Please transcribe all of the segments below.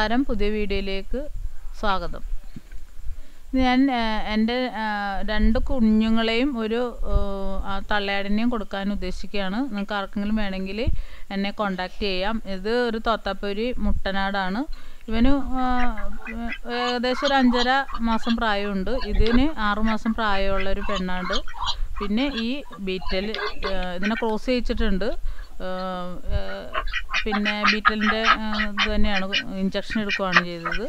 നമസ്കാരം പുതിയ വീഡിയോയിലേക്ക് സ്വാഗതം ഞാൻ എൻ്റെ രണ്ട് കുഞ്ഞുങ്ങളെയും ഒരു തള്ളയാടിനെയും കൊടുക്കാൻ ഉദ്ദേശിക്കുകയാണ് നിങ്ങൾക്ക് ആർക്കെങ്കിലും വേണമെങ്കിൽ എന്നെ कांटेक्ट ചെയ്യാം ഇത് ഒരു തോത്താപ്പൂരി മുട്ടനാടാണ് ഇവന് ഏകദേശം ഒരു 5.5 മാസം പ്രായമുണ്ട് ഇതിന് 6 മാസം പ്രായമുള്ള ഒരു പെണ്ണാണ് പിന്നെ ഈ ബീറ്റൽ ഇതിനെ ക്രോസ് ചെയ്യിച്ചിട്ടുണ്ട് പിന്നെ ബീറ്റലിന്റെ തന്നെയാണ് ഇൻജക്ഷൻ എടുക്കുകയാണ് ചെയ്തത്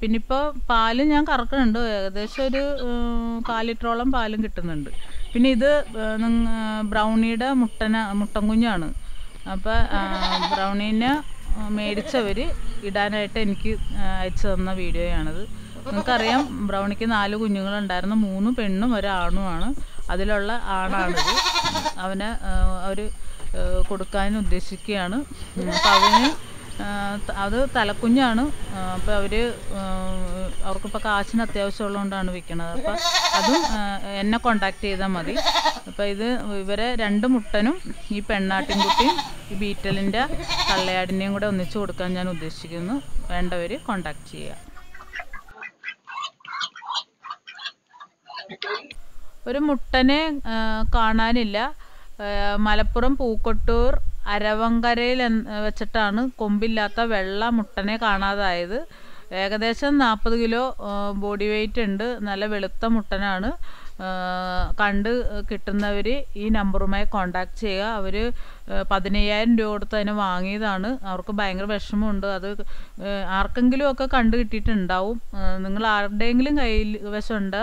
പിന്നെ ഇപ്പോൾ പാൽ ഞാൻ കറക്കുന്നുണ്ട് ഏകദേശം ഒരു 1/4 ലിറ്ററോളം പാലും കിട്ടുന്നുണ്ട് പിന്നെ ഇത് ബ്രൗണിയുടെ മുട്ടൻ കുഞ്ഞാണ് അപ്പോൾ ബ്രൗണിനെ മേടിച്ചവർ ഇടാനായിട്ട് എനിക്ക് അയച്ചു തന്ന വീഡിയോയാണത് നിങ്ങൾക്കറിയാം ബ്രൗണിക്ക് 4 കുഞ്ഞുങ്ങളുണ്ടായിരുന്നു 3 പെണ്ണും ഒരു ആണുമാണ് അതിലുള്ള ആണാണിത് അവനെ ഒരു കൊടുക്കാൻ ഉദ്ദേശിക്കുകയാണ് അപ്പോൾ അവന് അത് തലക്കുഞ്ഞാണ് അപ്പോൾ അവർക്കിപ്പോൾ കാശിന് അത്യാവശ്യമുള്ളതുകൊണ്ടാണ് വിൽക്കുന്നത് അപ്പോൾ അതും എന്നെ കോണ്ടാക്ട് ചെയ്താൽ മതി അപ്പോൾ ഇത് ഇവരെ 2 മുട്ടനും ഈ പെണ്ണാട്ടിൻകുട്ടിയും ഈ ബീറ്റലിൻ്റെ തള്ളയാടിനെയും കൂടെ ഒന്നിച്ച് കൊടുക്കാൻ ഞാൻ ഉദ്ദേശിക്കുന്നു വേണ്ടവർ കോണ്ടാക്ട് ചെയ്യുക ഒരു മുട്ടനെ കാണാനില്ല മലപ്പുറം പൂക്കോട്ടൂർ അരവങ്കരയിൽ വെച്ചിട്ടാണ് കൊമ്പില്ലാത്ത വെള്ള മുട്ടനെ കാണാതായത് ഏകദേശം 40 കിലോ ബോഡി വെയിറ്റ് ഉണ്ട് നല്ല വെളുത്ത മുട്ടനാണ് കണ്ട് കിട്ടുന്നവർ ഈ നമ്പറുമായി കോണ്ടാക്ട് ചെയ്യുക അവർ 15000 രൂപ കൊടുത്ത് അതിനെ വാങ്ങിയതാണ് അവർക്ക് ഭയങ്കര വിഷമമുണ്ട് അത് ആർക്കെങ്കിലും ഒക്കെ കണ്ടു കിട്ടിയിട്ടുണ്ടാവും നിങ്ങൾ ആരുടെയെങ്കിലും കയ്യിൽ വശമുണ്ട്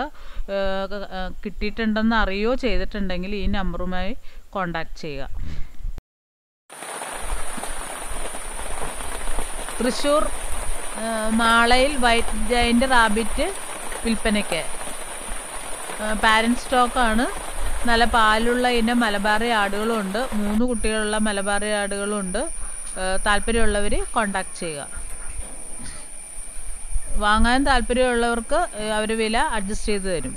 കിട്ടിയിട്ടുണ്ടെന്ന് അറിയോ ചെയ്തിട്ടുണ്ടെങ്കിൽ ഈ നമ്പറുമായി കോണ്ടാക്ട് ചെയ്യുക തൃശ്ശൂർ മാളയിൽ വൈറ്റ് ജയന്റ് റാബിറ്റ് വിൽപ്പനയ്ക്ക് പാരന്റ് സ്റ്റോക്കാണ് നല്ല പാലുള്ള ഇനം മലബാറി ആടുകളുണ്ട് 3 കുട്ടികളുള്ള മലബാറി ആടുകളുണ്ട് താല്പര്യമുള്ളവർ കോണ്ടാക്ട് ചെയ്യുക വാങ്ങാൻ താല്പര്യമുള്ളവർക്ക് അവർ വില അഡ്ജസ്റ്റ് ചെയ്തു തരും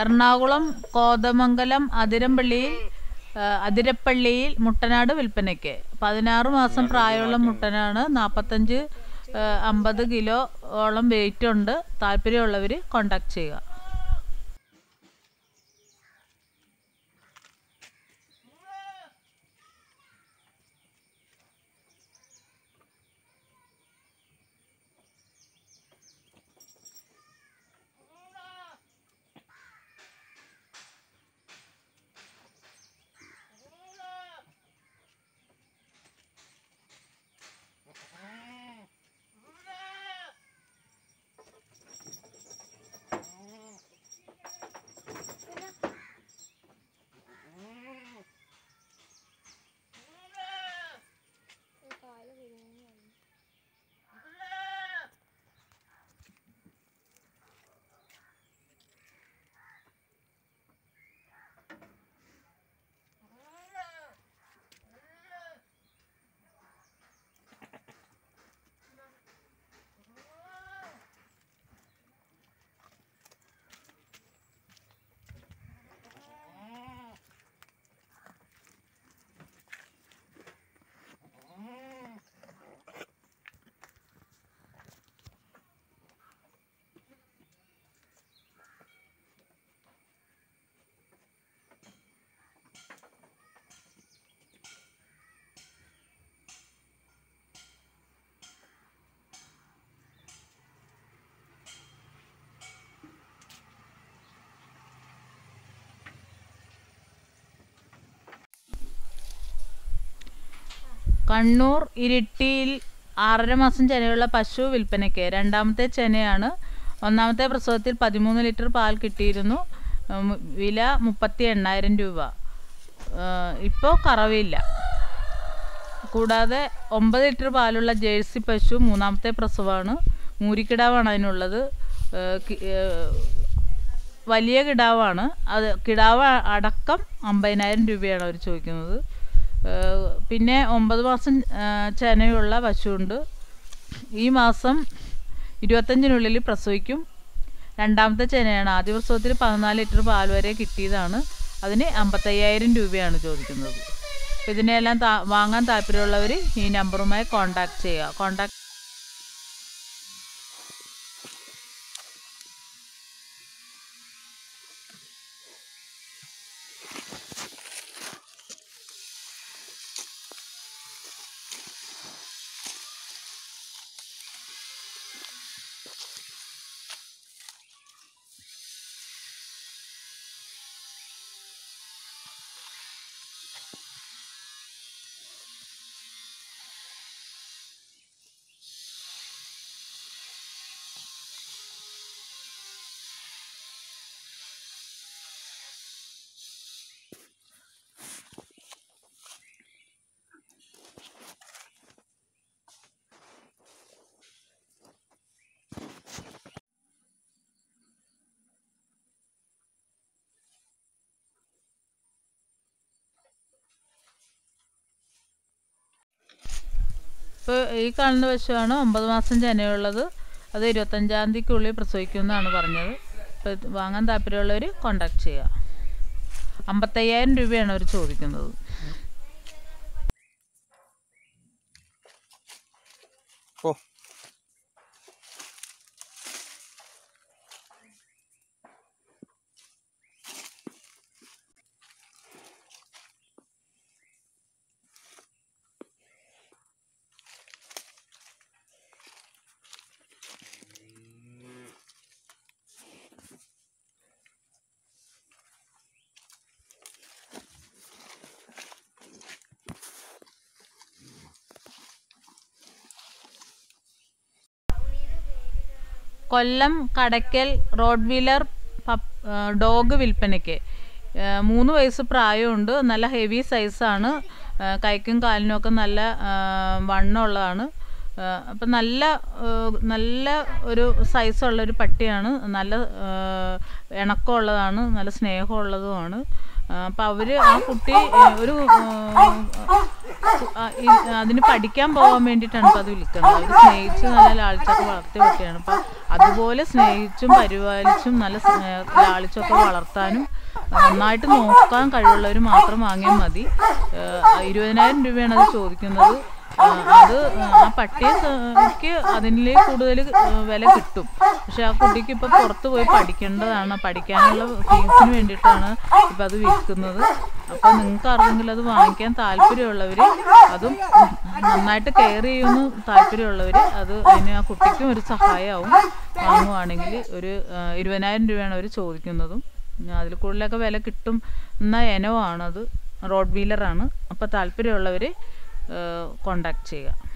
എറണാകുളം കോതമംഗലം അതിരപ്പള്ളിയിൽ മുട്ടനാട് വിൽപ്പനയ്ക്ക് 16 മാസം പ്രായമുള്ള മുട്ടനാണ് 45-50 കിലോളം വെയിറ്റ് ഉണ്ട് താല്പര്യമുള്ളവർ കോണ്ടാക്ട് ചെയ്യുക കണ്ണൂർ ഇരിട്ടിയിൽ 6.5 മാസം ചെനയുള്ള പശു വിൽപ്പനയ്ക്ക്. രണ്ടാമത്തെ ചെനയാണ്. ഒന്നാമത്തെ പ്രസവത്തിൽ 13 ലിറ്റർ പാൽ കിട്ടിയിരുന്നു. വില 38,000 രൂപ. ഇപ്പോൾ കറവയില്ല. കൂടാതെ 9 ലിറ്റർ പാലുള്ള ജേഴ്സി പശു മൂന്നാമത്തെ പ്രസവമാണ്. മൂരിക്കിടാവാണ് അതിനുള്ളത്. വലിയ കിടാവാണ്. അത് കിടാവ് അടക്കം 50,000 രൂപയാണ് അവർ ചോദിക്കുന്നത്. പിന്നെ 9 മാസം ചെനയുള്ള പശുവുണ്ട്. ഈ മാസം 25-നുള്ളിൽ പ്രസവിക്കും. രണ്ടാമത്തെ ചെനയാണ്. ആദ്യ പ്രസവത്തിൽ 14 ലിറ്റർ പാൽ വരെ കിട്ടിയതാണ്. അതിന് 55,000 രൂപയാണ് ചോദിക്കുന്നത്. ഇതിനെല്ലാം വാങ്ങാൻ താല്പര്യമുള്ളവർ ഈ നമ്പറുമായി കോൺടാക്ട് ചെയ്യുക. ഇപ്പോൾ ഈ കാണുന്ന പശുവാണ് 9 മാസം ചെനയുള്ളത്. അത് 25-ാം തീയതിക്കുള്ളിൽ പ്രസവിക്കുമെന്നാണ് പറഞ്ഞത്. ഇപ്പോൾ വാങ്ങാൻ താല്പര്യമുള്ളവർ കോൺടാക്ട് ചെയ്യുക. 55,000 രൂപയാണ് അവർ ചോദിക്കുന്നത്. കൊല്ലം കടയ്ക്കൽ റോട്ട്വീലർ ഡോഗ് വിൽപ്പനയ്ക്ക്. 3 വയസ്സ് പ്രായമുണ്ട്. നല്ല ഹെവി സൈസാണ്. കൈക്കും കാലിനുമൊക്കെ നല്ല വണ്ണമുള്ളതാണ്. അപ്പം നല്ല ഒരു സൈസുള്ളൊരു പട്ടിയാണ്. നല്ല ഇണക്കമുള്ളതാണ്. നല്ല സ്നേഹമുള്ളതുമാണ്. അപ്പം അവർ ആ കുട്ടി ഒരു അതിന് പഠിക്കാൻ പോകാൻ വേണ്ടിയിട്ടാണ് ഇപ്പോൾ അത് വിൽക്കുന്നത്. അവർ സ്നേഹിച്ച് നല്ല ലാളിച്ചൊക്കെ വളർത്തിയ പട്ടിയാണ്. അപ്പം അതുപോലെ സ്നേഹിച്ചും പരിപാലിച്ചും നല്ല ലാളിച്ചൊക്കെ വളർത്താനും നന്നായിട്ട് നോക്കാൻ കഴിവുള്ളവർ മാത്രം വാങ്ങിയാൽ മതി. 20,000 രൂപയാണ് അത് ചോദിക്കുന്നത്. അത് ആ പട്ടിക്ക് അതിന് കൂടുതൽ വില കിട്ടും. പക്ഷെ ആ കുട്ടിക്ക് ഇപ്പോൾ പുറത്ത് പോയി പഠിക്കേണ്ടതാണ്. പഠിക്കാനുള്ള ഫീസിന് വേണ്ടിയിട്ടാണ് ഇപ്പം അത് വിൽക്കുന്നത്. അപ്പം നിങ്ങൾക്ക് ആർക്കെങ്കിലും അത് വാങ്ങിക്കാൻ താല്പര്യമുള്ളവർ, അതും നന്നായിട്ട് കെയർ ചെയ്യുമെന്ന് താല്പര്യമുള്ളവർ, അതിന് ആ കുട്ടിക്കും ഒരു സഹായമാവും. വാങ്ങുവാണെങ്കിൽ ഒരു 20,000 രൂപയാണ് അവർ ചോദിക്കുന്നതും. അതിൽ കൂടുതലൊക്കെ വില കിട്ടും എന്ന ഇനവാണത്. റോഡ് വീലറാണ്. അപ്പോൾ താല്പര്യമുള്ളവർ കോൺടാക്ട് ചെയ്യുക.